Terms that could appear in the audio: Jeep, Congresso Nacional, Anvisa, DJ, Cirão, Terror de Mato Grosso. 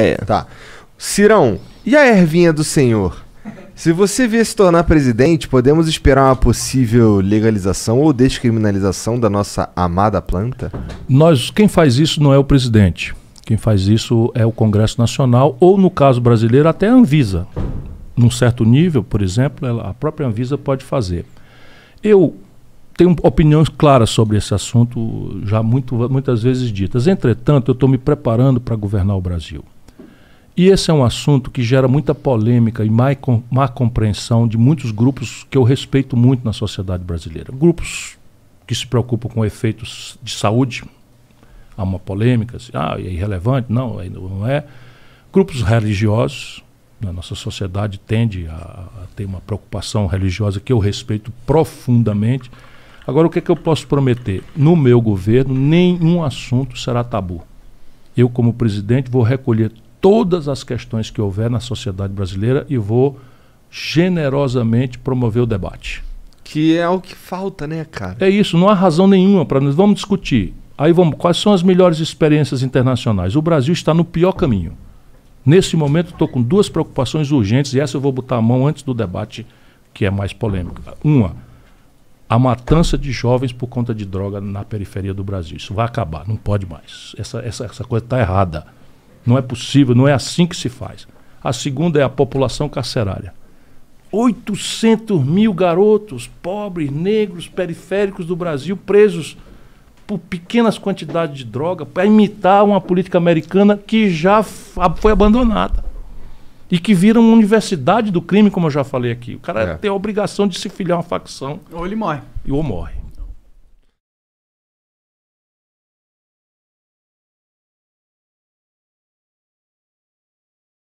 É. Tá. Cirão, e a ervinha do senhor? Se você vier se tornar presidente, podemos esperar uma possível legalização ou descriminalização da nossa amada planta? Quem faz isso não é o presidente. Quem faz isso é o Congresso Nacional ou, no caso brasileiro, até a Anvisa. Num certo nível, por exemplo, a própria Anvisa pode fazer. Eu tenho opiniões claras sobre esse assunto, já muitas vezes ditas. Entretanto, eu estou me preparando para governar o Brasil. E esse é um assunto que gera muita polêmica e má compreensão de muitos grupos que eu respeito muito na sociedade brasileira. Grupos que se preocupam com efeitos de saúde. Há uma polêmica, assim, é irrelevante, não, não é. Grupos religiosos, na nossa sociedade tende a ter uma preocupação religiosa que eu respeito profundamente. Agora, o que é que eu posso prometer? No meu governo, nenhum assunto será tabu. Eu, como presidente, vou recolher todas as questões que houver na sociedade brasileira e vou generosamente promover o debate. Que é o que falta, né, cara? É isso, não há razão nenhuma para nós. Vamos discutir. Aí vamos, quais são as melhores experiências internacionais? O Brasil está no pior caminho. Nesse momento estou com duas preocupações urgentes e essa eu vou botar a mão antes do debate, que é mais polêmico. Uma, a matança de jovens por conta de droga na periferia do Brasil. Isso vai acabar, não pode mais. Essa coisa está errada. Não é possível, não é assim que se faz. A segunda é a população carcerária. 800 mil garotos, pobres, negros, periféricos do Brasil, presos por pequenas quantidades de droga, para imitar uma política americana que já foi abandonada. E que vira uma universidade do crime, como eu já falei aqui. O cara tem a obrigação de se filiar a uma facção. Ou ele morre. Ou morre.